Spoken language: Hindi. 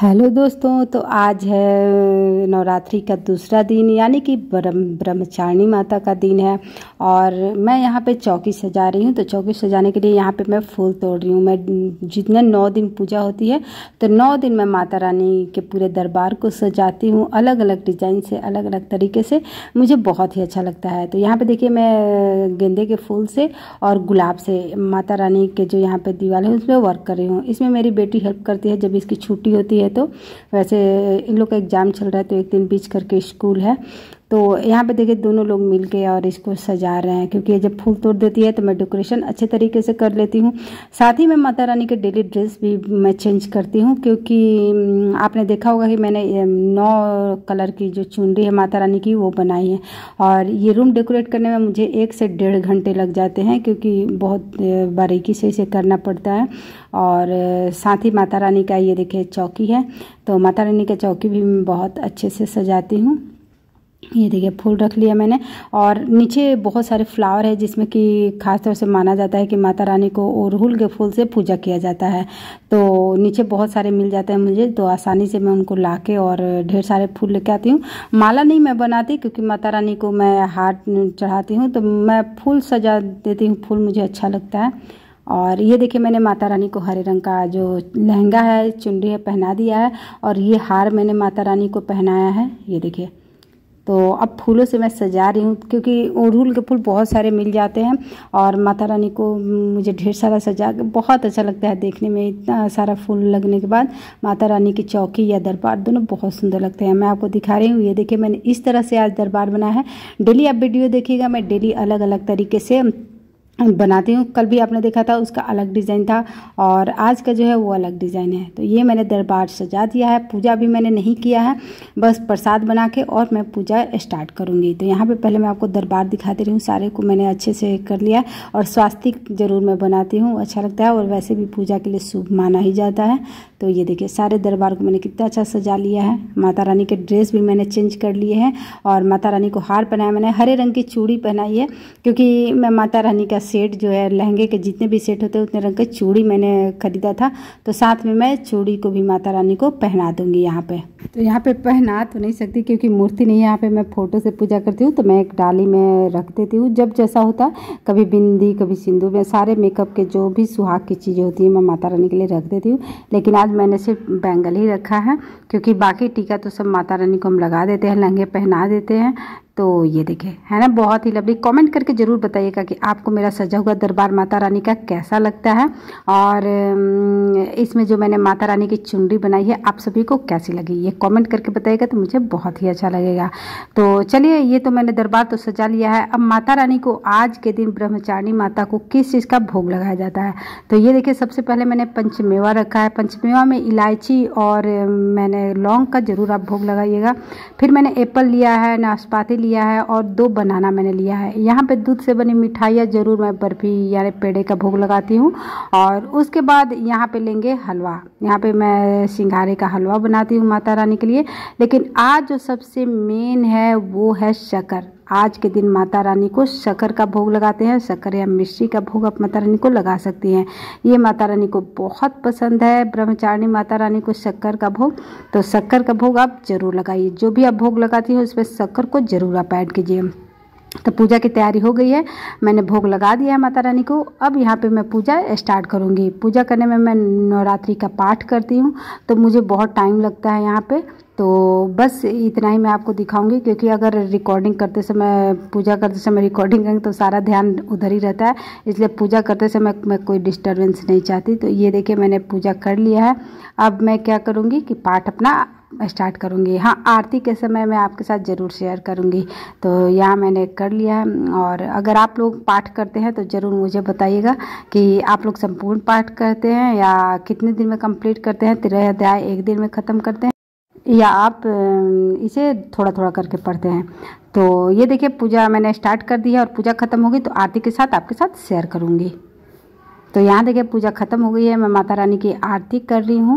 हेलो दोस्तों, तो आज है नवरात्रि का दूसरा दिन यानी कि ब्रह्मचारिणी माता का दिन है। और मैं यहाँ पे चौकी सजा रही हूँ। तो चौकी सजाने के लिए यहाँ पे मैं फूल तोड़ रही हूँ। मैं जितने 9 दिन पूजा होती है तो 9 दिन मैं माता रानी के पूरे दरबार को सजाती हूँ, अलग अलग डिज़ाइन से, अलग अलग तरीके से। मुझे बहुत ही अच्छा लगता है। तो यहाँ पर देखिए, मैं गेंदे के फूल से और गुलाब से माता रानी के जो यहाँ पर दीवार है उसमें वर्क कर रही हूँ। इसमें मेरी बेटी हेल्प करती है जब इसकी छुट्टी होती है। तो वैसे इन लोग का एग्ज़ाम चल रहा है तो एक दिन बीच करके स्कूल है। तो यहाँ पे देखिए दोनों लोग मिलके और इसको सजा रहे हैं, क्योंकि जब फूल तोड़ देती है तो मैं डेकोरेशन अच्छे तरीके से कर लेती हूँ। साथ ही मैं माता रानी के डेली ड्रेस भी मैं चेंज करती हूँ, क्योंकि आपने देखा होगा कि मैंने 9 कलर की जो चुनरी है माता रानी की वो बनाई है। और ये रूम डेकोरेट करने में मुझे 1 से 1.5 घंटे लग जाते हैं, क्योंकि बहुत बारीकी से इसे करना पड़ता है। और साथ ही माता रानी का ये देखिए चौकी है, तो माता रानी की चौकी भी मैं बहुत अच्छे से सजाती हूँ। ये देखिए फूल रख लिया मैंने, और नीचे बहुत सारे फ्लावर है, जिसमें कि खास तौर से माना जाता है कि माता रानी को अड़हुल के फूल से पूजा किया जाता है। तो नीचे बहुत सारे मिल जाते हैं मुझे, तो आसानी से मैं उनको लाके और ढेर सारे फूल लेके आती हूँ। माला नहीं मैं बनाती, क्योंकि माता रानी को मैं हार चढ़ाती हूँ, तो मैं फूल सजा देती हूँ। फूल मुझे अच्छा लगता है। और ये देखिए मैंने माता रानी को हरे रंग का जो लहंगा है, चुनरी है, पहना दिया है। और ये हार मैंने माता रानी को पहनाया है, ये देखिए। तो अब फूलों से मैं सजा रही हूँ, क्योंकि अड़हुल के फूल बहुत सारे मिल जाते हैं। और माता रानी को मुझे ढेर सारा सजा बहुत अच्छा लगता है देखने में। इतना सारा फूल लगने के बाद माता रानी की चौकी या दरबार दोनों बहुत सुंदर लगते हैं। मैं आपको दिखा रही हूँ, ये देखिए मैंने इस तरह से आज दरबार बनाया है। डेली आप वीडियो देखिएगा, मैं डेली अलग अलग तरीके से बनाती हूँ। कल भी आपने देखा था, उसका अलग डिज़ाइन था, और आज का जो है वो अलग डिज़ाइन है। तो ये मैंने दरबार सजा दिया है। पूजा भी मैंने नहीं किया है, बस प्रसाद बना के और मैं पूजा स्टार्ट करूँगी। तो यहाँ पे पहले मैं आपको दरबार दिखाती रही हूँ। सारे को मैंने अच्छे से कर लिया, और स्वास्तिक ज़रूर मैं बनाती हूँ, अच्छा लगता है। और वैसे भी पूजा के लिए शुभ माना ही जाता है। तो ये देखिए सारे दरबार को मैंने कितना अच्छा सजा लिया है। माता रानी के ड्रेस भी मैंने चेंज कर लिए हैं, और माता रानी को हार पहनाया मैंने। हरे रंग की चूड़ी पहनाई है, क्योंकि मैं माता रानी का सेट जो है, लहंगे के जितने भी सेट होते हैं उतने रंग के चूड़ी मैंने खरीदा था। तो साथ में मैं चूड़ी को भी माता रानी को पहना दूंगी यहाँ पे। तो यहाँ पे पहना तो नहीं सकती, क्योंकि मूर्ति नहीं है यहाँ पे। मैं फ़ोटो से पूजा करती हूँ, तो मैं एक डाली में रख देती हूँ जब जैसा होता है। कभी बिंदी, कभी सिंदूर, में सारे मेकअप के जो भी सुहाग की चीज़ें होती है मैं माता रानी के लिए रख देती हूँ। लेकिन आज मैंने सिर्फ बैंगल ही रखा है, क्योंकि बाकी टीका तो सब माता रानी को हम लगा देते हैं, लहंगे पहना देते हैं। तो ये देखिए, है ना, बहुत ही लवली। कमेंट करके ज़रूर बताइएगा कि आपको मेरा सजा हुआ दरबार माता रानी का कैसा लगता है, और इसमें जो मैंने माता रानी की चुनरी बनाई है आप सभी को कैसी लगी। ये कमेंट करके बताइएगा तो मुझे बहुत ही अच्छा लगेगा। तो चलिए, ये तो मैंने दरबार तो सजा लिया है। अब माता रानी को आज के दिन ब्रह्मचारिणी माता को किस चीज़ का भोग लगाया जाता है। तो ये देखिए, सबसे पहले मैंने पंचमेवा रखा है। पंचमेवा में इलायची और मैंने लौंग का ज़रूर आप भोग लगाइएगा। फिर मैंने एप्पल लिया है, नाशपाती लिया है, और 2 बनाना मैंने लिया है। यहाँ पे दूध से बनी मिठाइयाँ ज़रूर मैं बर्फ़ी यानी पेड़े का भोग लगाती हूँ। और उसके बाद यहाँ पे लेंगे हलवा। यहाँ पे मैं सिंघारे का हलवा बनाती हूँ माता रानी के लिए। लेकिन आज जो सबसे मेन है वो है शक्कर। आज के दिन माता रानी को शक्कर का भोग लगाते हैं। शक्कर या मिश्री का भोग आप माता रानी को लगा सकती हैं। ये माता रानी को बहुत पसंद है, ब्रह्मचारिणी माता रानी को शक्कर का भोग। तो शक्कर का भोग आप ज़रूर लगाइए। जो भी आप भोग लगाती हो उसमें शक्कर को ज़रूर आप ऐड कीजिए। तो पूजा की तैयारी हो गई है, मैंने भोग लगा दिया है माता रानी को। अब यहाँ पे मैं पूजा स्टार्ट करूँगी। पूजा करने में मैं नवरात्रि का पाठ करती हूँ, तो मुझे बहुत टाइम लगता है यहाँ पे। तो बस इतना ही मैं आपको दिखाऊंगी, क्योंकि अगर रिकॉर्डिंग करते समय, पूजा करते समय रिकॉर्डिंग करेंगे तो सारा ध्यान उधर ही रहता है। इसलिए पूजा करते समय मैं कोई डिस्टर्बेंस नहीं चाहती। तो ये देखिए मैंने पूजा कर लिया है। अब मैं क्या करूँगी कि पाठ अपना स्टार्ट करूँगी। हाँ, आरती के समय मैं आपके साथ ज़रूर शेयर करूँगी। तो यहाँ मैंने कर लिया है। और अगर आप लोग पाठ करते हैं तो ज़रूर मुझे बताइएगा कि आप लोग संपूर्ण पाठ करते हैं या कितने दिन में कंप्लीट करते हैं। 13 अध्याय एक दिन में ख़त्म करते हैं, या आप इसे थोड़ा थोड़ा करके पढ़ते हैं। तो ये देखिए पूजा मैंने स्टार्ट कर दी है, और पूजा ख़त्म होगी तो आरती के साथ आपके साथ शेयर करूँगी। तो यहाँ देखिए पूजा ख़त्म हो गई है, मैं माता रानी की आरती कर रही हूँ।